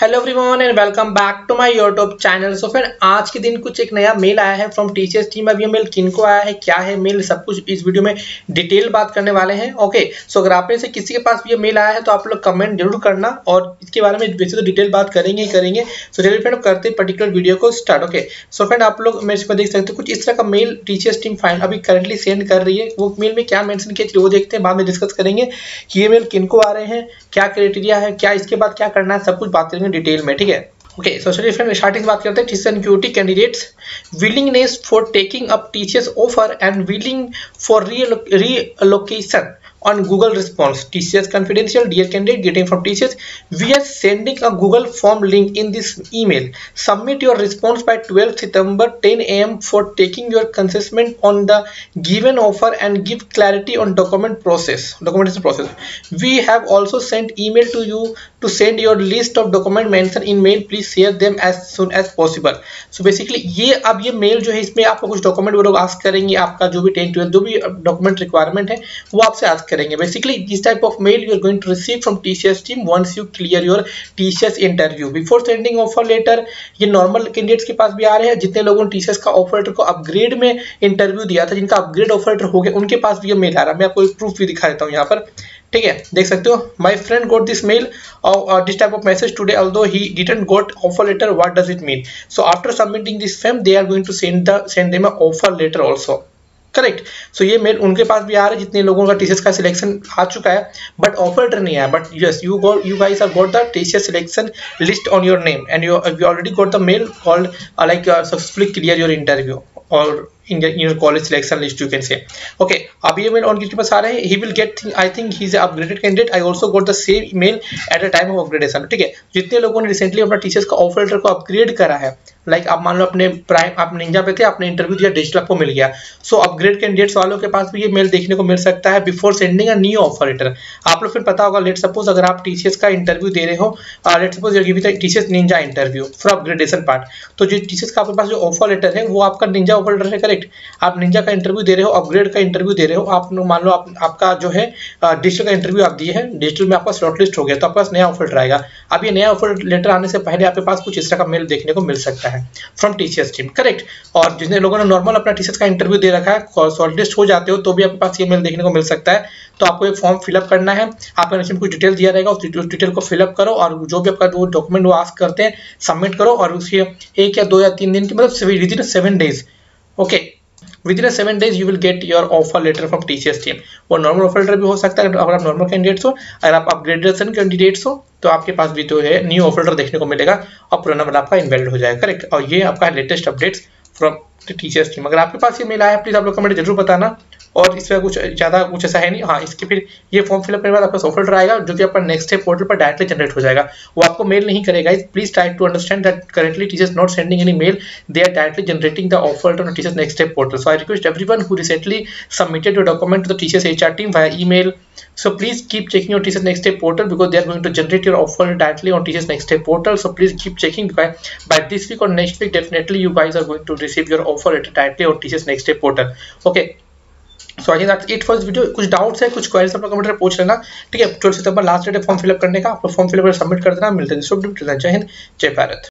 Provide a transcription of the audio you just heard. Hello everyone and welcome back to my YouTube channel. So friend, आज के दिन कुछ एक नया मेल आया है फ्रॉम टीसीएस टीम। अब ये मेल किनको आया है, क्या है मेल, सब कुछ इस वीडियो में डिटेल बात करने वाले हैं। ओके सो अगर आप में से किसी के पास ये मेल आया है तो आप लोग कमेंट जरूर करना और इसके बारे में वैसे तो डिटेल बात करेंगे ही करेंगे। सो चलिए फ्रेंड, करते हैं पर्टिकुलर वीडियो को स्टार्ट। ओके सो फ्रेंड, आप लोग मेरे को देख सकते हो कुछ इस तरह का मेल टीसीएस टीम फाइंड अभी करंटली सेंड कर रही है। वो मेल में क्या मेंशन किया वो देखते हैं, बाद में डिस्कस करेंगे कि ये मेल किनको आ रहे हैं, क्या क्राइटेरिया है, क्या इसके बाद क्या करना है, सब कुछ बात करेंगे डिटेल में, ठीक है। ओके सो चलिए फ्रेंड स्टार्टिंग बात करते हैं। TCS NQT candidates willingness for taking up TCS offer and willing for relocation on Google response. TCS confidential, dear candidate getting from TCS, we are sending a Google form link in this email. Submit your response by 12 September 10 am for taking your consentment on the given offer and give clarity on documentation process. We have also sent email to you to send your list of document mentioned in mail. Please share them as soon as possible. So basically ये अब ये mail जो है इसमें आपको कुछ document वो लोग आस्क करेंगे, आपका जो भी 10-12 जो भी डॉक्यूमेंट रिक्वायरमेंट है वो आपसे आस्क करेंगे। Basically this type of mail you are going to receive from TCS team once you clear your TCS interview before sending offer letter. ये नॉर्मल कैंडिडेट्स के पास भी आ रहे हैं, जितने लोगों ने टीसीएस का ऑफर लेटर को अपग्रेड में इंटरव्यू दिया था, जिनका अपग्रेड ऑफर लेटर हो गया, उनके पास भी ये मेल आ रहा है। मैं आपको एक प्रूफ भी दिखा देता हूँ यहाँ पर, ठीक है, देख सकते हो। My friend got this mail और this type of message today although he didn't got offer letter, what does it mean? So after submitting this form they are going to send them offer letter also, correct. So ये mail उनके पास भी आ रहा है जितने लोगों का TCS का selection आ चुका है बट ऑफर लेटर नहीं आया। But yes, you guys are got the TCS selection list on your name and you already got the mail called like successfully clear your interview और in your college selection list you can say. Okay, अब ये mail on किसके पास आ रहे हैं? He will get, I think he is an upgraded candidate. I also got the same email at a time of upgradation. ठीक है, जितने लोगों ने recently अपना टीसीएस का ऑफर लेटर को अपग्रेड करा है, लाइक आप मान लो अपने प्राइम आप निंजा पे थे, आपने इंटरव्यू दिया, डिजिटल आपको मिल गया, सो अपग्रेड कैंडिडेट्स वालों के पास भी ये मेल देखने को मिल सकता है before sending a new offer letter. आप लोग फिर पता होगा, लेट सपोज अगर आप टीसीएस का इंटरव्यू दे रहे हो, let suppose you give the TCS Ninja interview for upgradation part, तो जो टीसीएस का आपके पास जो ऑफर लेटर है वो आपका निंजा ऑफर लेटर है, करेक्ट। आप निंजा का इंटरव्यू दे रहे हो, अपग्रेड का इंटरव्यू दे रहे हो, आप मान लो आपका जो है डिजिटल का इंटरव्यू आप दिए हैं, डिजिटल में आपका स्लॉट लिस्ट हो गया, तो आपके पास नया ऑफर आएगा। अब ये नया ऑफर लेटर आने से पहले आपके पास कुछ इस तरह का मेल देखने को मिल सकता है फ्रॉम टीसीएस टीम, करेक्ट। और जितने लोगों ने नॉर्मल अपना टीसीएस का इंटरव्यू दे रखा है, शॉर्ट लिस्ट हो जाते हो, तो भी आपके पास ये मेल देखने को मिल सकता है। तो आपको एक फॉर्म फिलअप करना है, आपके नीचे कुछ डिटेल दिया रहेगा, उस डिटेल को फिलअप करो और जो भी आपका वो डॉक्यूमेंट वो आस्क करते हैं सबमिट करो और उसके 1 या 2 या 3 दिन की मतलब within 7 days, okay within 7 days you will get your offer letter from TCS team. वो नॉर्मल ऑफर लेटर भी हो सकता है अगर आप नॉर्मल कैंडिडेट्स हो, अगर आप अपग्रेडेशन कैंडिडेट्स हो तो आपके पास भी तो है न्यू ऑफर लेटर देखने को मिलेगा और पुराना वाला आपका इनवैलिड हो जाएगा, करेक्ट। और ये आपका latest updates from TCS team. अगर आपके पास ये मेल आया है प्लीज आप लोग कमेंट जरूर बताना, और इसमें कुछ ज़्यादा कुछ ऐसा है नहीं। हाँ, इसके फिर ये फॉर्म फिलअप करने के बाद आपका सॉफ्टवेयर लेटर आएगा जो कि आपका नेक्स्ट स्टेप पोर्टल पर डायरेक्टली जनरेट हो जाएगा, वो आपको मेल नहीं करेगा। Please try to understand that currently TCS not sending any mail, they are directly generating the offer letter on TCS next step portal. So I request everyone who recently submitted your document to the TCS HR team via email, so please keep checking your TCS next step portal because they are going to generate your offer directly on TCS next step portal. So please keep checking by this week और next week definitely you guys are going to receive your offer letter directly on TCS next step portal. Okay so I that it first video. कुछ doubts है, कुछ queries आप लोग comment में पूछ लेना, ठीक है। 12 सितंबर लास्ट डेट है फॉर्म फिलअप करने का, आप फॉर्म फिलअप सबमिट कर देना। मिलते हैं, जय हिंद जय भारत।